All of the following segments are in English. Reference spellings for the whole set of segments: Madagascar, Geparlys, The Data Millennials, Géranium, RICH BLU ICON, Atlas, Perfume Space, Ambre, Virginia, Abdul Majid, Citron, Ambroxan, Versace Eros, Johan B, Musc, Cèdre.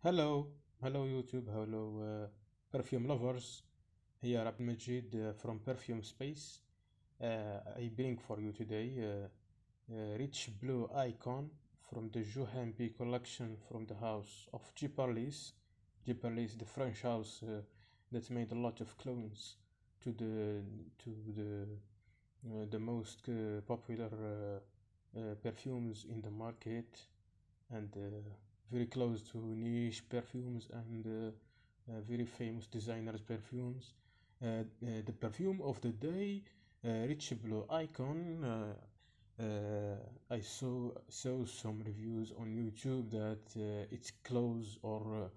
Hello YouTube, hello perfume lovers. Here Abdul Majid from Perfume Space. I bring for you today Rich Blue Icon from the Johan B collection from the house of Geparlys. Geparlys, the French house that made a lot of clones to the most popular perfumes in the market, and very close to niche perfumes and very famous designers' perfumes. The perfume of the day, Rich Blue Icon. I saw some reviews on YouTube that it's close or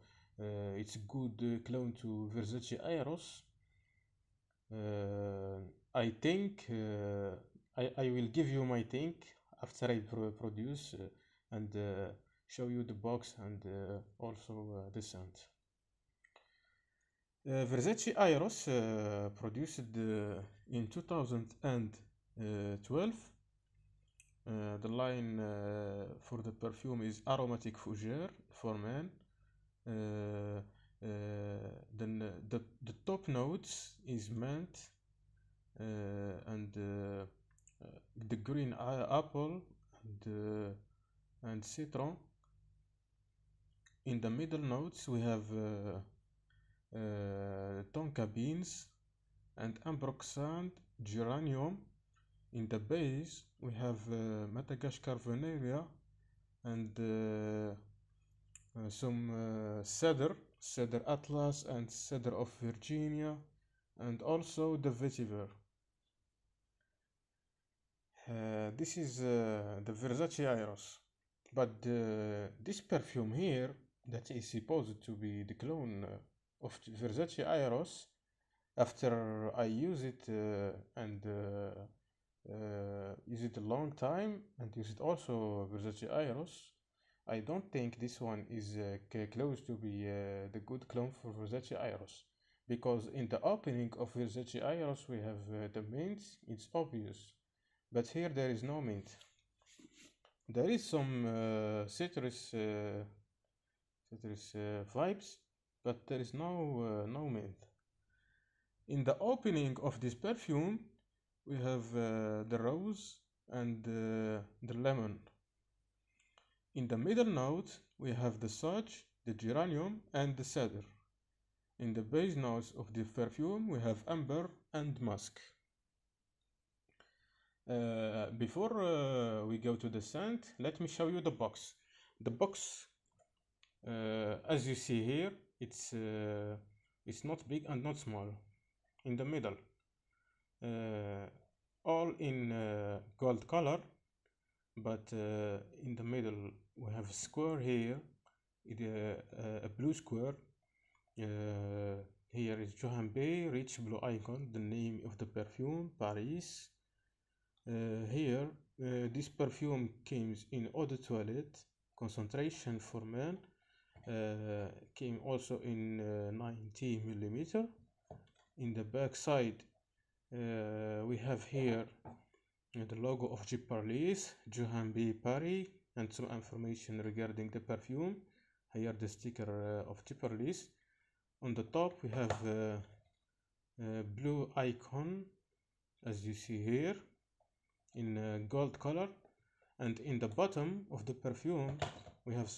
it's good clone to Versace Eros. I think I will give you my think after I produce and show you the box and also the scent. Versace Eros produced in 2012. The line for the perfume is aromatic fougere for men. Then the top notes is mint and the green apple and citron. In the middle notes we have tonka beans and ambroxan, geranium. In the base we have Madagascar vanilla and some Cèdre Atlas and Cèdre of Virginia, and also the vetiver. This is the Versace Eros, but this perfume here that is supposed to be the clone of Versace Eros. After I use it and use it a long time and use it also Versace Eros, I don't think this one is close to be the good clone for Versace Eros, because in the opening of Versace Eros we have the mint. It's obvious, but here there is no mint. There is some citrus vibes, but there is no mint. In the opening of this perfume we have the rose and the lemon. In the middle note we have the sage, the geranium and the cedar. In the base notes of the perfume we have amber and musk. Before we go to the scent, let me show you the box. The box, as you see here, it's not big and not small. In the middle, all in gold color, but in the middle we have a square here, a blue square. Here is Johan B, Rich Blue Icon, the name of the perfume, Paris. Here this perfume comes in eau de toilette, concentration for men, came also in 90 mm. In the back side we have here the logo of Geparlys, Johan B Paris, and some information regarding the perfume. Here the sticker of Geparlys. On the top we have Blue Icon, as you see here, in gold color, and in the bottom of the perfume we have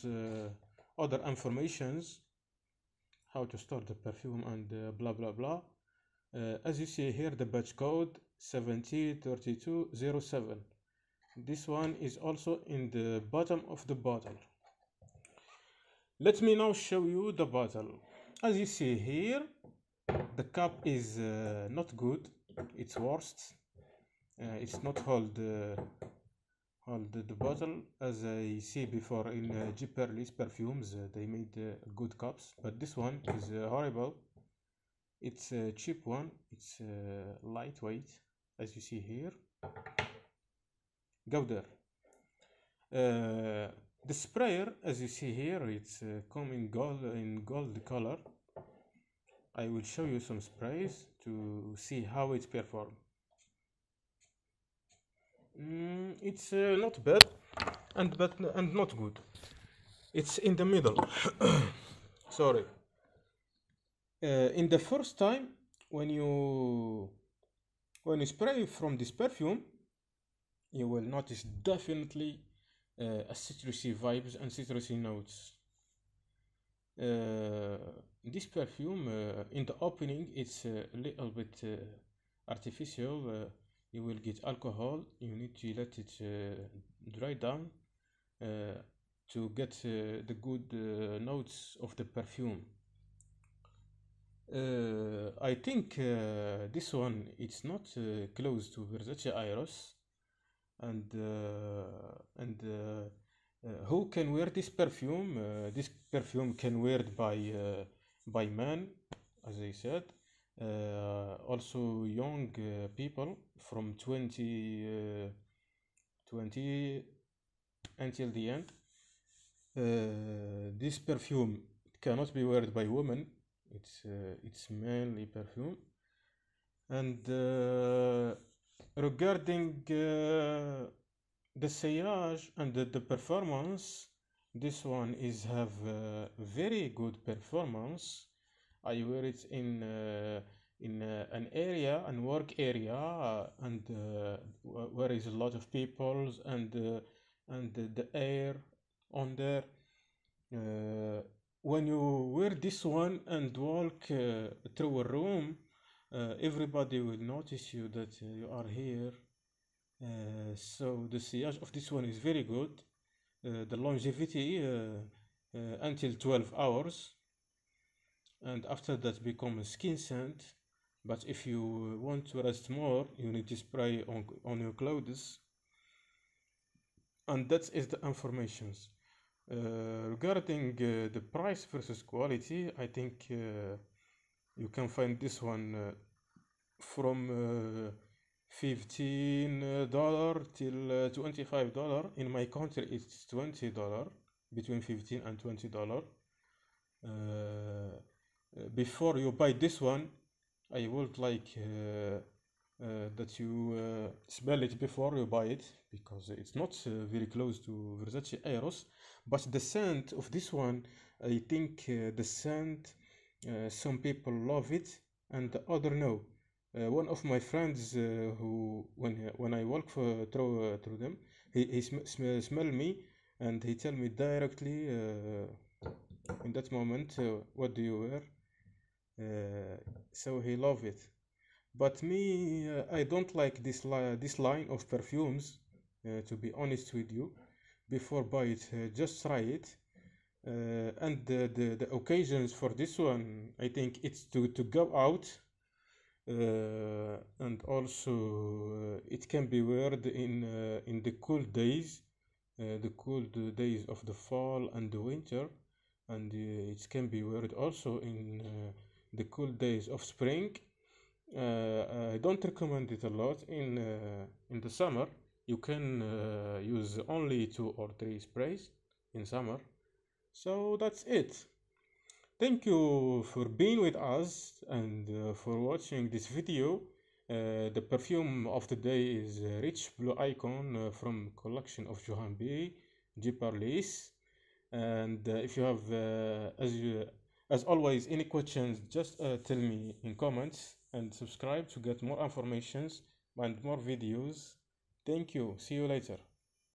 other informations, how to store the perfume and blah blah blah. As you see here, the batch code 703207. This one is also in the bottom of the bottle. Let me now show you the bottle. As you see here, the cap is not good. It's worst. It's not hold the bottle. As I see before in Geparlys perfumes, they made good cups, but this one is horrible. It's a cheap one, it's lightweight, as you see here. Go there. The sprayer, as you see here, it's come in gold color. I will show you some sprays to see how it performs. It's not bad and not good. It's in the middle. sorry. In the first time when you spray from this perfume, you will notice definitely a citrusy vibes and citrusy notes. This perfume in the opening it's a little bit artificial. You will get alcohol. You need to let it dry down to get the good notes of the perfume. I think this one it's not close to Versace Eros, and who can wear this perfume? This perfume can wear it by men, as I said, also young people from 20 until the end. This perfume cannot be worn by women. It's mainly perfume. And regarding the sillage and the performance, this one is have very good performance. I wear it in an area, an work area, and where is a lot of people, and the air on there. When you wear this one and walk through a room, everybody will notice you that you are here. So the sillage of this one is very good. The longevity until 12 hours, and after that becomes skin scent. But if you want to rest more, you need to spray on your clothes. And that is the informations. Regarding the price versus quality, I think you can find this one from $15 till $25. In my country it's $20, between $15 and $20. Before you buy this one, I would like that you smell it before you buy it, because it's not very close to Versace Eros. But the scent of this one, I think the scent, some people love it and the other no. One of my friends who when I walk through them, he smelled me and he tell me directly in that moment, what do you wear? So he loved it. But me, I don't like this line of perfumes, to be honest with you. Before buy it, just try it. And the occasions for this one, I think it's to go out. And also it can be worn in the cold days. The cold days of the fall and the winter. And it can be worn also in the cold days of spring. I don't recommend it a lot in the summer. You can use only 2 or 3 sprays in summer. So that's it. Thank you for being with us and for watching this video. The perfume of the day is Rich Blue Icon from collection of Johan B, Geparlys. And if you have as always any questions, just tell me in comments. And subscribe to get more informations and more videos. Thank you. See you later.